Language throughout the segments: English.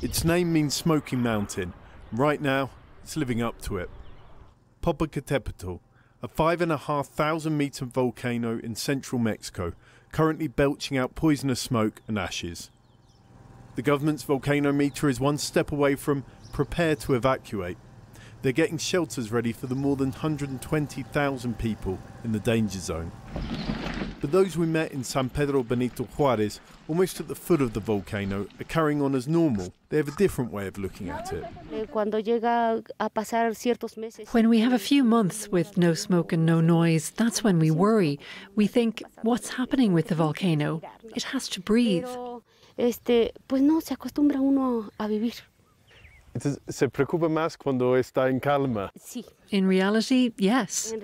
Its name means Smoky Mountain. Right now, it's living up to it. Popocatépetl, a 5,500-meter volcano in central Mexico, currently belching out poisonous smoke and ashes. The government's volcano meter is one step away from prepare to evacuate. They're getting shelters ready for the more than 120,000 people in the danger zone. But those we met in San Pedro Benito Juárez, almost at the foot of the volcano, are carrying on as normal. They have a different way of looking at it. When we have a few months with no smoke and no noise, that's when we worry. We think, what's happening with the volcano? It has to breathe. Se preocupa más cuando está en calma. In reality, yes.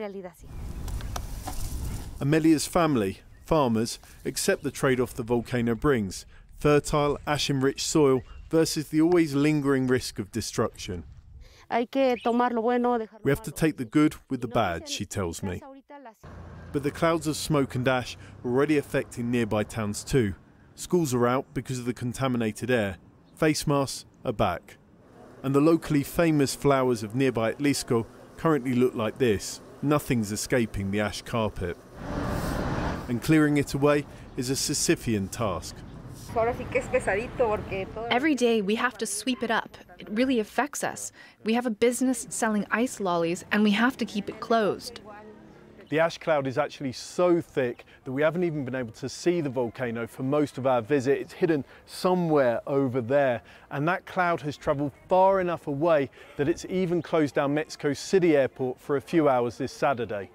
Amelia's family, farmers, accept the trade-off the volcano brings. Fertile, ash-enriched soil versus the always lingering risk of destruction. We have to take the good with the bad, she tells me. But the clouds of smoke and ash are already affecting nearby towns too. Schools are out because of the contaminated air. Face masks are back. And the locally famous flowers of nearby Atlisco currently look like this. Nothing's escaping the ash carpet. And clearing it away is a Sisyphean task. Every day we have to sweep it up. It really affects us. We have a business selling ice lollies and we have to keep it closed. The ash cloud is actually so thick that we haven't even been able to see the volcano for most of our visit. It's hidden somewhere over there. And that cloud has traveled far enough away that it's even closed down Mexico City Airport for a few hours this Saturday.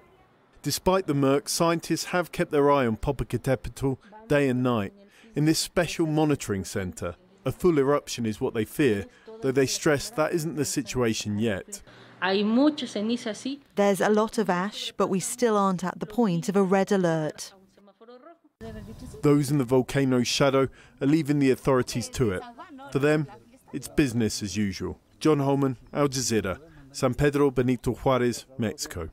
Despite the murk, scientists have kept their eye on Popocatépetl day and night in this special monitoring centre. A full eruption is what they fear, though they stress that isn't the situation yet. There's a lot of ash, but we still aren't at the point of a red alert. Those in the volcano's shadow are leaving the authorities to it. For them, it's business as usual. John Holman, Al Jazeera, San Pedro Benito Juárez, Mexico.